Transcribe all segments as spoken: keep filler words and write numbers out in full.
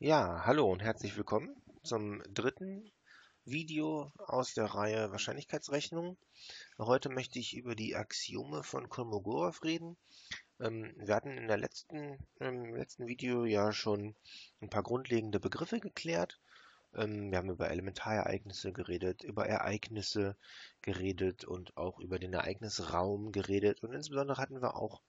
Ja, hallo und herzlich willkommen zum dritten Video aus der Reihe Wahrscheinlichkeitsrechnung. Heute möchte ich über die Axiome von Kolmogorow reden. Wir hatten in der letzten, im letzten Video ja schon ein paar grundlegende Begriffe geklärt. Wir haben über Elementarereignisse geredet, über Ereignisse geredet und auch über den Ereignisraum geredet. Und insbesondere hatten wir auch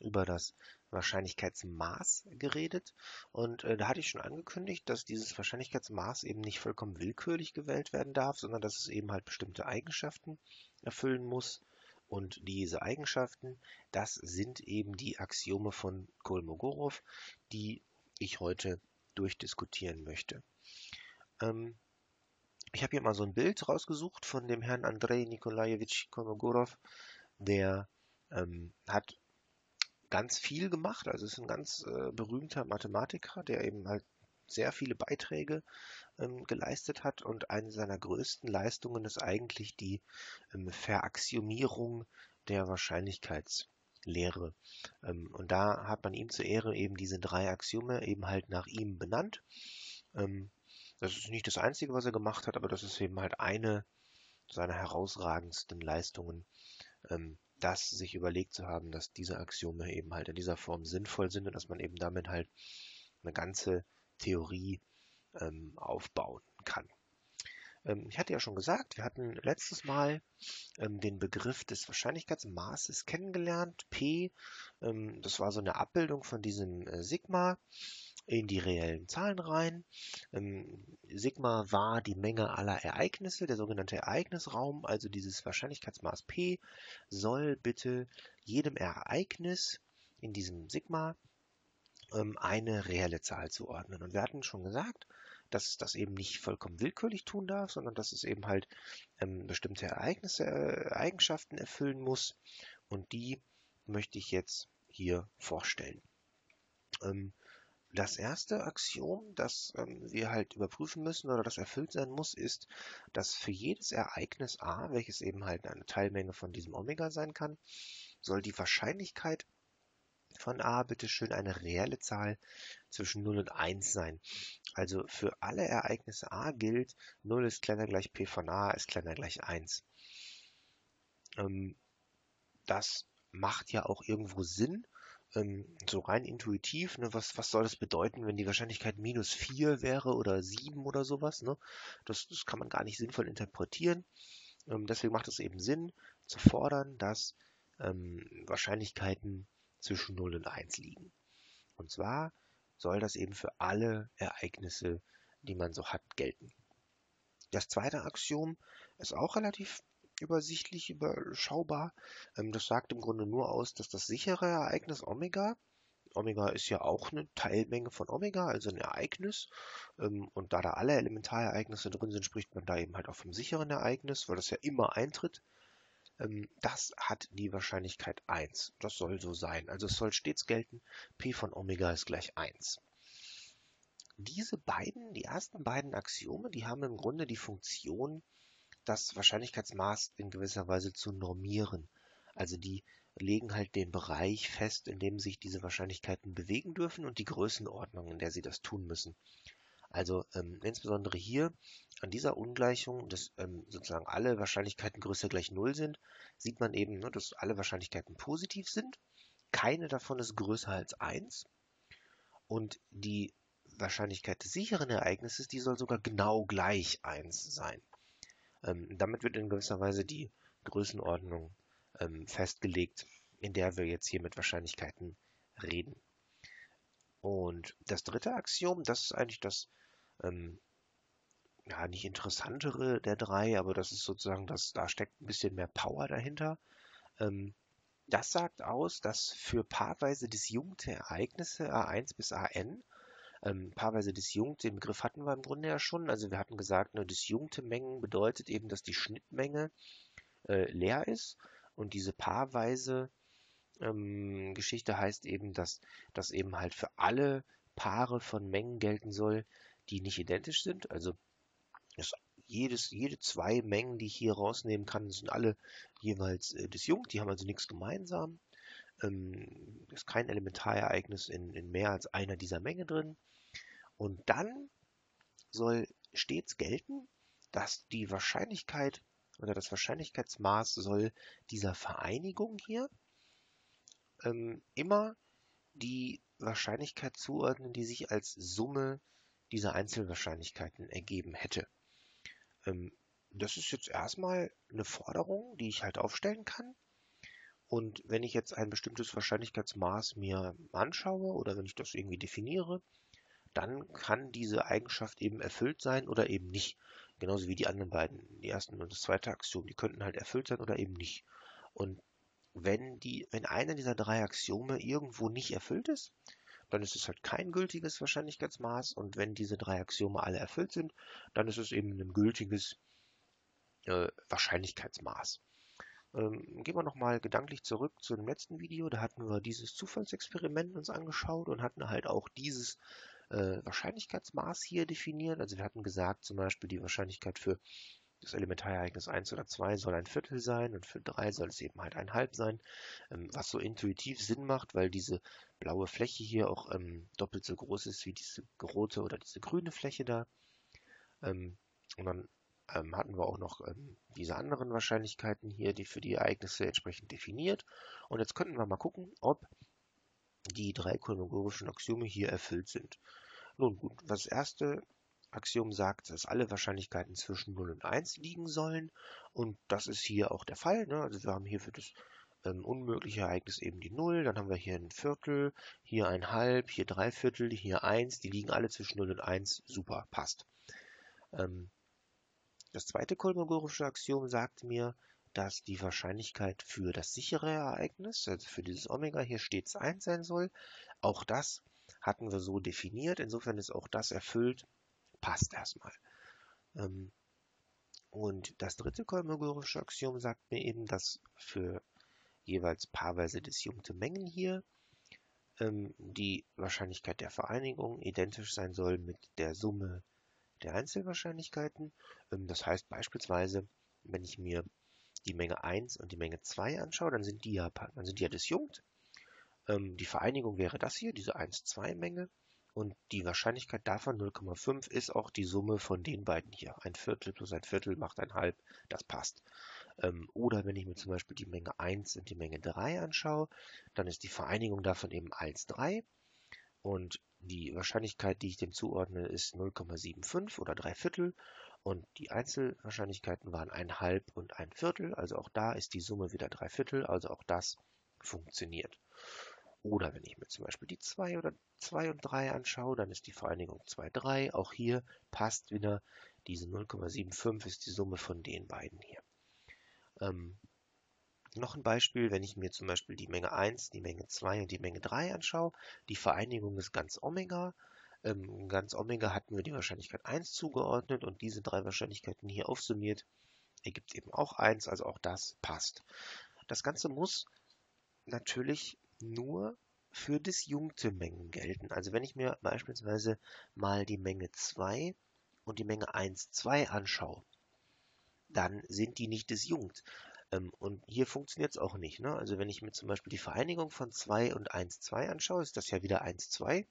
über das Wahrscheinlichkeitsmaß geredet. Und äh, da hatte ich schon angekündigt, dass dieses Wahrscheinlichkeitsmaß eben nicht vollkommen willkürlich gewählt werden darf, sondern dass es eben halt bestimmte Eigenschaften erfüllen muss. Und diese Eigenschaften, das sind eben die Axiome von Kolmogorow, die ich heute durchdiskutieren möchte. Ähm, ich habe hier mal so ein Bild rausgesucht von dem Herrn Andrei Nikolajewitsch Kolmogorow, der ähm, hat ganz viel gemacht, also ist ein ganz äh, berühmter Mathematiker, der eben halt sehr viele Beiträge ähm, geleistet hat, und eine seiner größten Leistungen ist eigentlich die ähm, Veraxiomierung der Wahrscheinlichkeitslehre. Ähm, und da hat man ihm zur Ehre eben diese drei Axiome eben halt nach ihm benannt. Ähm, das ist nicht das Einzige, was er gemacht hat, aber das ist eben halt eine seiner herausragendsten Leistungen, ähm, das sich überlegt zu haben, dass diese Axiome eben halt in dieser Form sinnvoll sind und dass man eben damit halt eine ganze Theorie ähm, aufbauen kann. Ähm, ich hatte ja schon gesagt, wir hatten letztes Mal ähm, den Begriff des Wahrscheinlichkeitsmaßes kennengelernt, P. Ähm, das war so eine Abbildung von diesem äh, Sigma in die reellen Zahlen rein. Ähm, Sigma war die Menge aller Ereignisse, der sogenannte Ereignisraum, also dieses Wahrscheinlichkeitsmaß P soll bitte jedem Ereignis in diesem Sigma ähm, eine reelle Zahl zuordnen. Und wir hatten schon gesagt, dass es das eben nicht vollkommen willkürlich tun darf, sondern dass es eben halt ähm, bestimmte Ereignisse, äh, Eigenschaften erfüllen muss, und die möchte ich jetzt hier vorstellen. Ähm, Das erste Axiom, das ähm, wir halt überprüfen müssen oder das erfüllt sein muss, ist, dass für jedes Ereignis A, welches eben halt eine Teilmenge von diesem Omega sein kann, soll die Wahrscheinlichkeit von A bitte schön eine reelle Zahl zwischen null und eins sein. Also für alle Ereignisse A gilt, null ist kleiner gleich P von A ist kleiner gleich eins. Ähm, das macht ja auch irgendwo Sinn. So rein intuitiv, ne, was, was soll das bedeuten, wenn die Wahrscheinlichkeit minus vier wäre oder sieben oder sowas, ne? Das, das kann man gar nicht sinnvoll interpretieren. Ähm, deswegen macht es eben Sinn, zu fordern, dass ähm, Wahrscheinlichkeiten zwischen null und eins liegen. Und zwar soll das eben für alle Ereignisse, die man so hat, gelten. Das zweite Axiom ist auch relativ übersichtlich, überschaubar. Das sagt im Grunde nur aus, dass das sichere Ereignis Omega, Omega ist ja auch eine Teilmenge von Omega, also ein Ereignis, und da da alle Elementarereignisse drin sind, spricht man da eben halt auch vom sicheren Ereignis, weil das ja immer eintritt. Das hat die Wahrscheinlichkeit eins. Das soll so sein. Also es soll stets gelten, P von Omega ist gleich eins. Diese beiden, die ersten beiden Axiome, die haben im Grunde die Funktion, das Wahrscheinlichkeitsmaß in gewisser Weise zu normieren. Also die legen halt den Bereich fest, in dem sich diese Wahrscheinlichkeiten bewegen dürfen, und die Größenordnung, in der sie das tun müssen. Also ähm, insbesondere hier an dieser Ungleichung, dass ähm, sozusagen alle Wahrscheinlichkeiten größer gleich null sind, sieht man eben, ne, dass alle Wahrscheinlichkeiten positiv sind. Keine davon ist größer als eins. Und die Wahrscheinlichkeit des sicheren Ereignisses, die soll sogar genau gleich eins sein. Ähm, damit wird in gewisser Weise die Größenordnung ähm, festgelegt, in der wir jetzt hier mit Wahrscheinlichkeiten reden. Und das dritte Axiom, das ist eigentlich das ähm, ja, nicht interessantere der drei, aber das ist sozusagen, das, da steckt ein bisschen mehr Power dahinter. Ähm, das sagt aus, dass für paarweise disjunkte Ereignisse A eins bis A n, Ähm, paarweise disjunkte, den Begriff hatten wir im Grunde ja schon. Also wir hatten gesagt, ne, disjunkte Mengen bedeutet eben, dass die Schnittmenge äh, leer ist. Und diese paarweise ähm, Geschichte heißt eben, dass das eben halt für alle Paare von Mengen gelten soll, die nicht identisch sind. Also das, jedes, jede zwei Mengen, die ich hier rausnehmen kann, sind alle jeweils äh, disjunkt. Die haben also nichts gemeinsam. Es ähm, ist kein Elementarereignis in, in mehr als einer dieser Menge drin. Und dann soll stets gelten, dass die Wahrscheinlichkeit oder das Wahrscheinlichkeitsmaß soll dieser Vereinigung hier ähm, immer die Wahrscheinlichkeit zuordnen, die sich als Summe dieser Einzelwahrscheinlichkeiten ergeben hätte. Ähm, das ist jetzt erstmal eine Forderung, die ich halt aufstellen kann. Und wenn ich jetzt ein bestimmtes Wahrscheinlichkeitsmaß mir anschaue oder wenn ich das irgendwie definiere, dann kann diese Eigenschaft eben erfüllt sein oder eben nicht. Genauso wie die anderen beiden, die ersten und das zweite Axiom, die könnten halt erfüllt sein oder eben nicht. Und wenn die, wenn einer dieser drei Axiome irgendwo nicht erfüllt ist, dann ist es halt kein gültiges Wahrscheinlichkeitsmaß. Und wenn diese drei Axiome alle erfüllt sind, dann ist es eben ein gültiges äh, Wahrscheinlichkeitsmaß. Gehen wir nochmal gedanklich zurück zu dem letzten Video. Da hatten wir dieses Zufallsexperiment uns angeschaut und hatten halt auch dieses äh, Wahrscheinlichkeitsmaß hier definiert. Also wir hatten gesagt, zum Beispiel die Wahrscheinlichkeit für das Elementarereignis eins oder zwei soll ein Viertel sein und für drei soll es eben halt ein Halb sein, ähm, was so intuitiv Sinn macht, weil diese blaue Fläche hier auch ähm, doppelt so groß ist wie diese rote oder diese grüne Fläche da. Ähm, und dann hatten wir auch noch ähm, diese anderen Wahrscheinlichkeiten hier, die für die Ereignisse entsprechend definiert. Und jetzt könnten wir mal gucken, ob die drei kolmogorowschen Axiome hier erfüllt sind. Nun gut, das erste Axiom sagt, dass alle Wahrscheinlichkeiten zwischen null und eins liegen sollen. Und das ist hier auch der Fall, ne? Also wir haben hier für das ähm, unmögliche Ereignis eben die null, dann haben wir hier ein Viertel, hier ein Halb, hier drei Viertel, hier eins. Die liegen alle zwischen null und eins. Super, passt. Ähm, Das zweite kolmogorowsche Axiom sagt mir, dass die Wahrscheinlichkeit für das sichere Ereignis, also für dieses Omega hier stets eins sein soll. Auch das hatten wir so definiert, insofern ist auch das erfüllt, passt erstmal. Und das dritte kolmogorowsche Axiom sagt mir eben, dass für jeweils paarweise disjunkte Mengen hier die Wahrscheinlichkeit der Vereinigung identisch sein soll mit der Summe der Einzelwahrscheinlichkeiten. Das heißt beispielsweise, wenn ich mir die Menge eins und die Menge zwei anschaue, dann sind die ja, dann sind die ja disjunkt. Die Vereinigung wäre das hier, diese eins zwei Menge. Und die Wahrscheinlichkeit davon, null Komma fünf, ist auch die Summe von den beiden hier. Ein Viertel plus ein Viertel macht ein Halb, das passt. Oder wenn ich mir zum Beispiel die Menge eins und die Menge drei anschaue, dann ist die Vereinigung davon eben eins drei. Und die Wahrscheinlichkeit, die ich dem zuordne, ist null Komma fünfundsiebzig oder drei Viertel. Und die Einzelwahrscheinlichkeiten waren ein Halb und ein Viertel. Also auch da ist die Summe wieder drei Viertel. Also auch das funktioniert. Oder wenn ich mir zum Beispiel die zwei oder zwei und drei anschaue, dann ist die Vereinigung zwei drei. Auch hier passt wieder diese null Komma fünfundsiebzig ist die Summe von den beiden hier. Ähm, Noch ein Beispiel, wenn ich mir zum Beispiel die Menge eins, die Menge zwei und die Menge drei anschaue. Die Vereinigung ist ganz Omega. Ähm, ganz Omega hatten wir die Wahrscheinlichkeit eins zugeordnet und diese drei Wahrscheinlichkeiten hier aufsummiert ergibt eben auch eins, also auch das passt. Das Ganze muss natürlich nur für disjunkte Mengen gelten. Also wenn ich mir beispielsweise mal die Menge zwei und die Menge eins zwei anschaue, dann sind die nicht disjunkt. Und hier funktioniert es auch nicht, ne? Also wenn ich mir zum Beispiel die Vereinigung von zwei und eins zwei anschaue, ist das ja wieder eins zwei.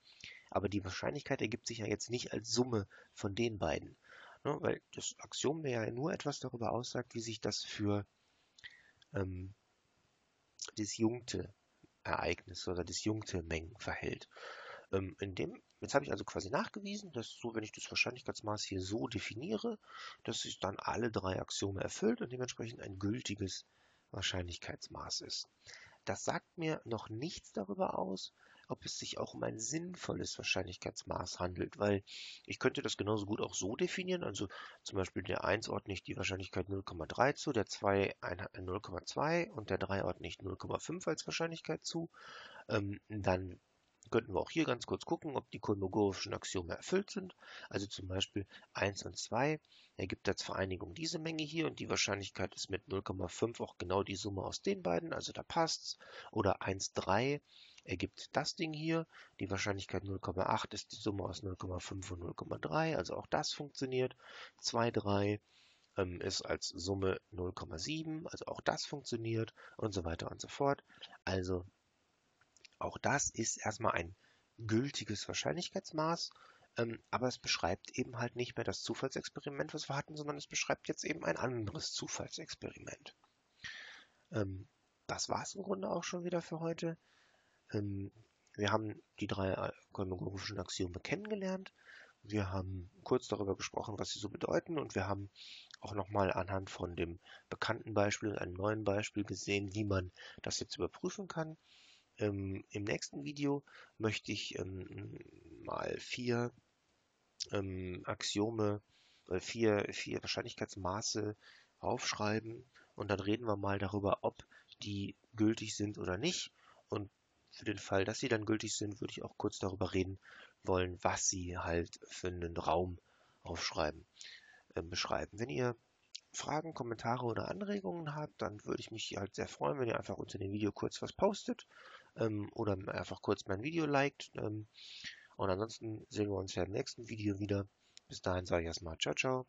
Aber die Wahrscheinlichkeit ergibt sich ja jetzt nicht als Summe von den beiden, ne? Weil das Axiom mir ja nur etwas darüber aussagt, wie sich das für ähm, disjunkte Ereignisse oder disjunkte Mengen verhält. Ähm, in dem, jetzt habe ich also quasi nachgewiesen, dass so, wenn ich das Wahrscheinlichkeitsmaß hier so definiere, dass sich dann alle drei Axiome erfüllt und dementsprechend ein gültiges Wahrscheinlichkeitsmaß ist. Das sagt mir noch nichts darüber aus, ob es sich auch um ein sinnvolles Wahrscheinlichkeitsmaß handelt, weil ich könnte das genauso gut auch so definieren, also zum Beispiel der eins ordne ich die Wahrscheinlichkeit null Komma drei zu, der zwei null Komma zwei und der drei ordne ich null Komma fünf als Wahrscheinlichkeit zu, ähm, dann könnten wir auch hier ganz kurz gucken, ob die kolmogorowschen Axiome erfüllt sind. Also zum Beispiel eins und zwei ergibt als Vereinigung diese Menge hier und die Wahrscheinlichkeit ist mit null Komma fünf auch genau die Summe aus den beiden, also da passt's. Oder eins drei ergibt das Ding hier, die Wahrscheinlichkeit null Komma acht ist die Summe aus null Komma fünf und null Komma drei, also auch das funktioniert. zwei drei ähm, ist als Summe null Komma sieben, also auch das funktioniert und so weiter und so fort. Also auch das ist erstmal ein gültiges Wahrscheinlichkeitsmaß, Ähm, aber es beschreibt eben halt nicht mehr das Zufallsexperiment, was wir hatten, sondern es beschreibt jetzt eben ein anderes Zufallsexperiment. Ähm, das war es im Grunde auch schon wieder für heute. Ähm, wir haben die drei kolmogorowschen Axiome kennengelernt. Wir haben kurz darüber gesprochen, was sie so bedeuten, und wir haben auch nochmal anhand von dem bekannten Beispiel und einem neuen Beispiel gesehen, wie man das jetzt überprüfen kann. Ähm, im nächsten Video möchte ich ähm, mal vier ähm, Axiome, äh, vier, vier Wahrscheinlichkeitsmaße aufschreiben, und dann reden wir mal darüber, ob die gültig sind oder nicht. Und für den Fall, dass sie dann gültig sind, würde ich auch kurz darüber reden wollen, was sie halt für einen Raum aufschreiben, äh, beschreiben. Wenn ihr Fragen, Kommentare oder Anregungen habt, dann würde ich mich halt sehr freuen, wenn ihr einfach unter dem Video kurz was postet ähm, oder einfach kurz mein Video liked. Ähm, und ansonsten sehen wir uns ja im nächsten Video wieder. Bis dahin sage ich erstmal ciao, ciao.